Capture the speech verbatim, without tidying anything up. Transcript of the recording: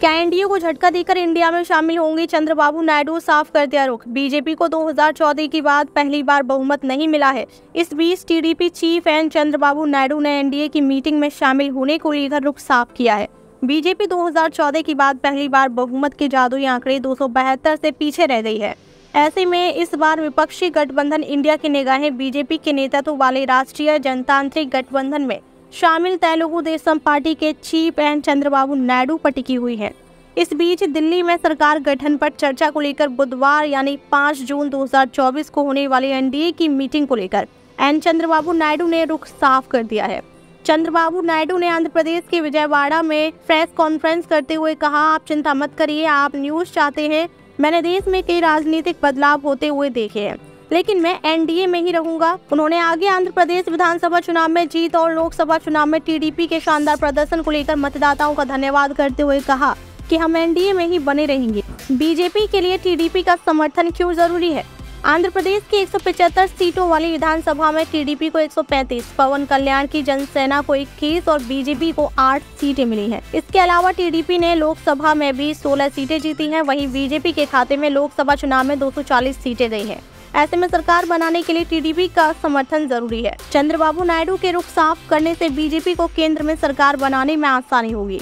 क्या एनडीए को झटका देकर इंडिया में शामिल होंगे चंद्रबाबू नायडू, साफ कर दिया रुख। बीजेपी को दो हज़ार चौदह के बाद पहली बार बहुमत नहीं मिला है। इस बीच TDP chief N Chandrababu Naidu ने एनडीए की मीटिंग में शामिल होने को लेकर रुख साफ किया है। बीजेपी दो हज़ार चौदह के बाद पहली बार बहुमत के जादुई आंकड़े दो सौ बहत्तर से पीछे रह गई है। ऐसे में इस बार विपक्षी गठबंधन इंडिया की निगाहें बीजेपी के नेतृत्व वाले राष्ट्रीय जनतांत्रिक गठबंधन में शामिल तेलुगु देशम पार्टी के चीफ एन चंद्रबाबू नायडू पर टिकी हुई है। इस बीच दिल्ली में सरकार गठन पर चर्चा को लेकर बुधवार यानी पाँच जून दो हज़ार चौबीस को होने वाली एनडीए की मीटिंग को लेकर एन चंद्रबाबू नायडू ने रुख साफ कर दिया है। चंद्रबाबू नायडू ने आंध्र प्रदेश के विजयवाड़ा में प्रेस कॉन्फ्रेंस करते हुए कहा, आप चिंता मत करिए, आप न्यूज़ चाहते हैं। मैंने देश में कई राजनीतिक बदलाव होते हुए देखे हैं, लेकिन मैं एनडीए में ही रहूंगा। उन्होंने आगे आंध्र प्रदेश विधानसभा चुनाव में जीत और लोकसभा चुनाव में टीडीपी के शानदार प्रदर्शन को लेकर मतदाताओं का धन्यवाद करते हुए कहा कि हम एनडीए में ही बने रहेंगे। बीजेपी के लिए टीडीपी का समर्थन क्यों जरूरी है? आंध्र प्रदेश की एक सौ पचहत्तर सीटों वाली विधानसभा में टीडीपी को एक सौ पैंतीस, पवन कल्याण की जनसेना को इक्कीस और बीजेपी को आठ सीटें मिली हैं। इसके अलावा टीडीपी ने लोकसभा में भी सोलह सीटें जीती हैं, वहीं बीजेपी के खाते में लोकसभा चुनाव में दो सौ चालीस सीटें गई हैं। ऐसे में सरकार बनाने के लिए टीडीपी का समर्थन जरूरी है। चंद्रबाबू नायडू के रुख साफ करने से बीजेपी को केंद्र में सरकार बनाने में आसानी होगी।